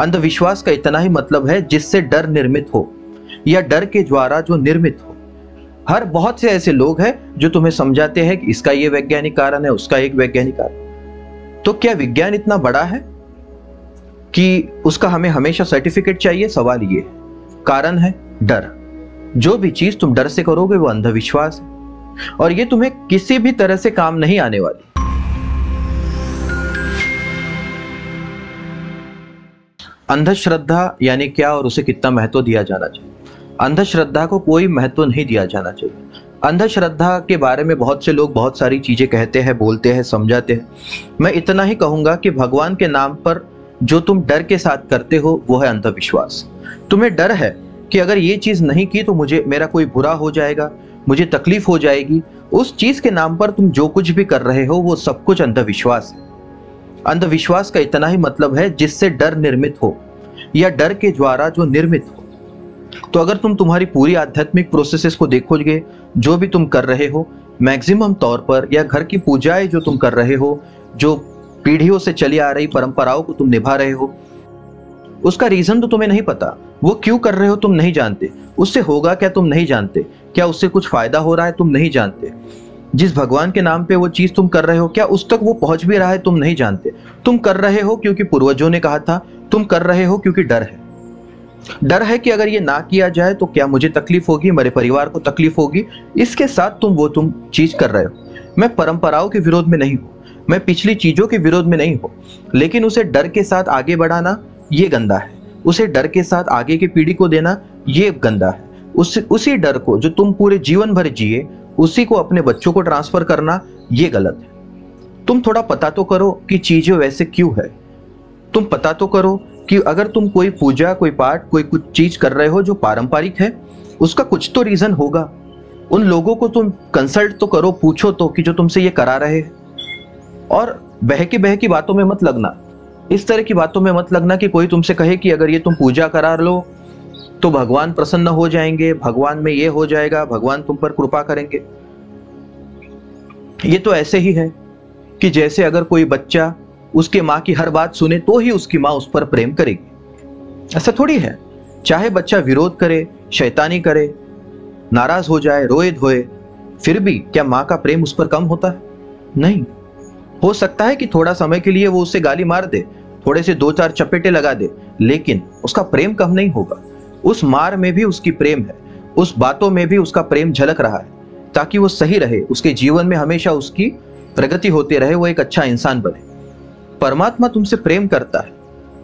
अंधविश्वास का इतना ही मतलब है जिससे डर निर्मित हो या डर के द्वारा जो निर्मित हो। हर बहुत से ऐसे लोग हैं जो तुम्हें समझाते हैं कि इसका ये वैज्ञानिक कारण है, उसका एक वैज्ञानिक कारण। तो क्या विज्ञान इतना बड़ा है कि उसका हमें हमेशा सर्टिफिकेट चाहिए? सवाल ये है। कारण है डर। जो भी चीज तुम डर से करोगे वो अंधविश्वास है और ये तुम्हें किसी भी तरह से काम नहीं आने वाली। अंधश्रद्धा यानी क्या और उसे कितना महत्व दिया जाना चाहिए? अंधश्रद्धा को कोई महत्व नहीं दिया जाना चाहिए। अंधश्रद्धा के बारे में बहुत से लोग बहुत सारी चीजें कहते हैं, बोलते हैं, समझाते हैं। मैं इतना ही कहूंगा कि भगवान के नाम पर जो तुम डर के साथ करते हो वो है अंधविश्वास। तुम्हें डर है कि अगर ये चीज नहीं की तो मुझे मेरा कोई बुरा हो जाएगा, मुझे तकलीफ हो जाएगी। उस चीज के नाम पर तुम जो कुछ भी कर रहे हो वो सब कुछ अंधविश्वास है। अंधविश्वास का इतना ही मतलब है जिससे डर निर्मित हो या डर के द्वारा जो निर्मित हो। तो अगर तुम्हारी पूरी आध्यात्मिक प्रोसेसेस को देखोगे, जो भी तुम कर रहे हो मैक्सिमम तौर पर, या घर की पूजाएं जो तुम कर रहे हो, जो पीढ़ियों से चली आ रही परंपराओं को तुम निभा रहे हो, उसका रीजन तो तुम्हें नहीं पता। वो क्यों कर रहे हो तुम नहीं जानते। उससे होगा क्या तुम नहीं जानते। क्या उससे कुछ फायदा हो रहा है तुम नहीं जानते। जिस भगवान के नाम पे वो चीज तुम कर रहे हो क्या उस तक वो पहुंच भी रहा है तुम नहीं जानते। तुम कर रहे हो क्योंकि पूर्वजों ने कहा था, तुम कर रहे हो क्योंकि डर है। डर है कि अगर ये ना किया जाए तो क्या मुझे तकलीफ होगी, मेरे परिवार को तकलीफ होगी। इसके साथ तुम चीज कर रहे हो। मैं परंपराओं के विरोध में नहीं हूँ, मैं पिछली चीजों के विरोध में नहीं हूँ, लेकिन उसे डर के साथ आगे बढ़ाना ये गंदा है। उसे डर के साथ आगे की पीढ़ी को देना ये गंदा है। उसी डर को जो तुम पूरे जीवन भर जिए उसी को अपने बच्चों को ट्रांसफर करना ये गलत है। तुम थोड़ा पता तो करो कि चीजें वैसे क्यों है। तुम पता तो करो कि अगर तुम कोई पूजा, कोई पाठ, कोई कुछ चीज कर रहे हो जो पारंपरिक है उसका कुछ तो रीजन होगा। उन लोगों को तुम कंसल्ट तो करो, पूछो तो कि जो तुमसे ये करा रहे हैं। और बहकी बातों में मत लगना, इस तरह की बातों में मत लगना कि कोई तुमसे कहे कि अगर ये तुम पूजा करा लो तो भगवान प्रसन्न हो जाएंगे, भगवान में ये हो जाएगा, भगवान तुम पर कृपा करेंगे। ये तो ऐसे ही है कि जैसे अगर कोई बच्चा उसके माँ की हर बात सुने तो ही उसकी माँ उस पर प्रेम करेगी। ऐसा थोड़ी है। चाहे बच्चा विरोध करे, शैतानी करे, नाराज हो जाए, रोए धोए, फिर भी क्या माँ का प्रेम उस पर कम होता है? नहीं। हो सकता है कि थोड़ा समय के लिए वो उससे गाली मार दे, थोड़े से 2-4 चपेटे लगा दे, लेकिन उसका प्रेम कम नहीं होगा। उस मार में भी उसकी प्रेम है, उस बातों में भी उसका प्रेम झलक रहा है ताकि वो सही रहे, उसके जीवन में हमेशा उसकी प्रगति होते रहे, वो एक अच्छा इंसान बने। परमात्मा तुमसे प्रेम करता है,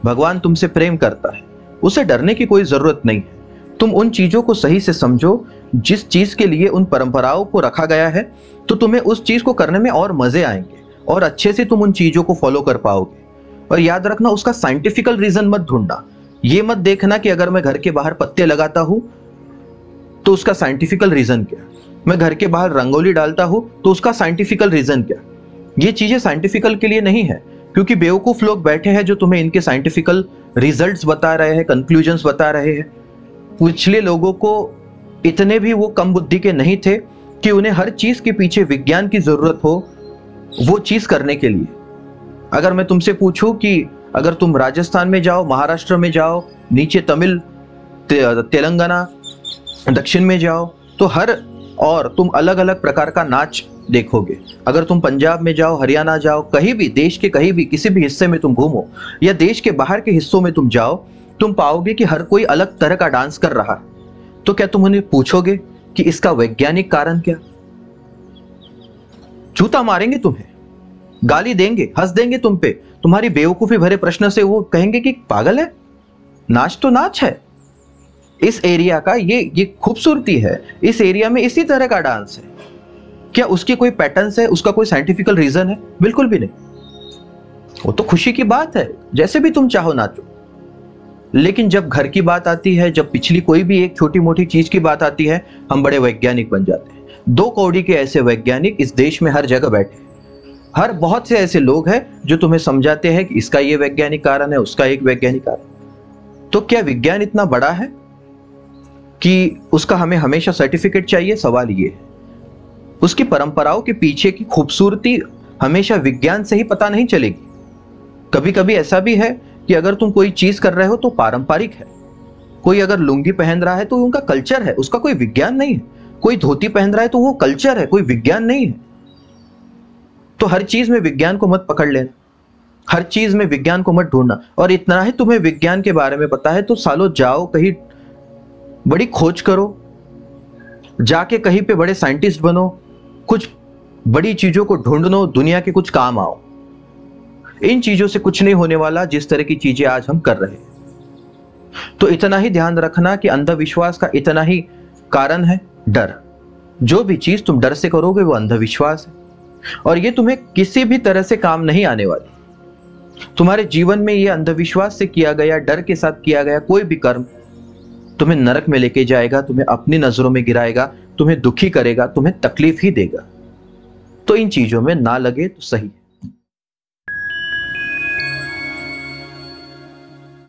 भगवान तुमसे प्रेम करता है, उसे डरने की कोई जरूरत नहीं है। तुम उन चीजों को सही से समझो जिस चीज के लिए उन परंपराओं को रखा गया है, तो तुम्हें उस चीज को करने में और मजे आएंगे और अच्छे से तुम उन चीजों को फॉलो कर पाओगे। और याद रखना, उसका साइंटिफिकल रीजन मत ढूंढना। ये मत देखना कि अगर मैं घर के बाहर पत्ते लगाता हूं तो उसका साइंटिफिकल रीजन क्या, मैं घर के बाहर रंगोली डालता हूं तो उसका साइंटिफिकल रीजन क्या। ये चीजें साइंटिफिकल के लिए नहीं है, क्योंकि बेवकूफ लोग बैठे हैं जो तुम्हें इनके साइंटिफिकल रिजल्ट्स बता रहे हैं, कंक्लूजन्स बता रहे हैं। पिछले लोगों को इतने भी वो कम बुद्धि के नहीं थे कि उन्हें हर चीज के पीछे विज्ञान की जरूरत हो वो चीज करने के लिए। अगर मैं तुमसे पूछूं कि अगर तुम राजस्थान में जाओ, महाराष्ट्र में जाओ, नीचे तमिल, तेलंगाना, दक्षिण में जाओ तो हर और तुम अलग अलग प्रकार का नाच देखोगे। अगर तुम पंजाब में जाओ, हरियाणा जाओ, कहीं भी देश के कहीं भी किसी भी हिस्से में तुम घूमो या देश के बाहर के हिस्सों में तुम जाओ, तुम पाओगे कि हर कोई अलग तरह का डांस कर रहा है। तो क्या तुम उन्हें पूछोगे कि इसका वैज्ञानिक कारण क्या? जूता मारेंगे तुम्हें, गाली देंगे, हंस देंगे तुम पे। तुम्हारी बेवकूफी भरे प्रश्न से वो कहेंगे कि पागल है, नाच तो नाच है, इस एरिया का ये खूबसूरती है, इस एरिया में इसी तरह का डांस है। क्या उसकी कोई पैटर्न है, उसका कोई साइंटिफिकल रीजन है? बिल्कुल भी नहीं। वो तो खुशी की बात है, जैसे भी तुम चाहो नाचो। लेकिन जब घर की बात आती है, जब पिछली कोई भी एक छोटी मोटी चीज की बात आती है, हम बड़े वैज्ञानिक बन जाते हैं। 2 कौड़ी के ऐसे वैज्ञानिक इस देश में हर जगह बैठे। हर बहुत से ऐसे लोग हैं जो तुम्हें समझाते हैं कि इसका ये वैज्ञानिक कारण है, उसका एक वैज्ञानिक कारण। तो क्या विज्ञान इतना बड़ा है कि उसका हमें हमेशा सर्टिफिकेट चाहिए? सवाल ये है। उसकी परंपराओं के पीछे की खूबसूरती हमेशा विज्ञान से ही पता नहीं चलेगी। कभी कभी ऐसा भी है कि अगर तुम कोई चीज कर रहे हो तो पारंपरिक है। कोई अगर लुंगी पहन रहा है तो उनका कल्चर है, उसका कोई विज्ञान नहीं है। कोई धोती पहन रहा है तो वो कल्चर है, कोई विज्ञान नहीं है। तो हर चीज में विज्ञान को मत पकड़ लेना, हर चीज में विज्ञान को मत ढूंढना। और इतना ही तुम्हें विज्ञान के बारे में पता है तो सालों जाओ कहीं बड़ी खोज करो, जाके कहीं पे बड़े साइंटिस्ट बनो, कुछ बड़ी चीजों को ढूंढनो, दुनिया के कुछ काम आओ। इन चीजों से कुछ नहीं होने वाला जिस तरह की चीजें आज हम कर रहे हैं। तो इतना ही ध्यान रखना कि अंधविश्वास का इतना ही कारण है डर। जो भी चीज तुम डर से करोगे वो अंधविश्वास है, और ये तुम्हें किसी भी तरह से काम नहीं आने वाली। तुम्हारे जीवन में ये अंधविश्वास से किया गया, डर के साथ किया गया कोई भी कर्म तुम्हें नरक में लेके जाएगा, तुम्हें अपनी नजरों में गिराएगा, तुम्हें दुखी करेगा, तुम्हें तकलीफ ही देगा। तो इन चीजों में ना लगे तो सही है।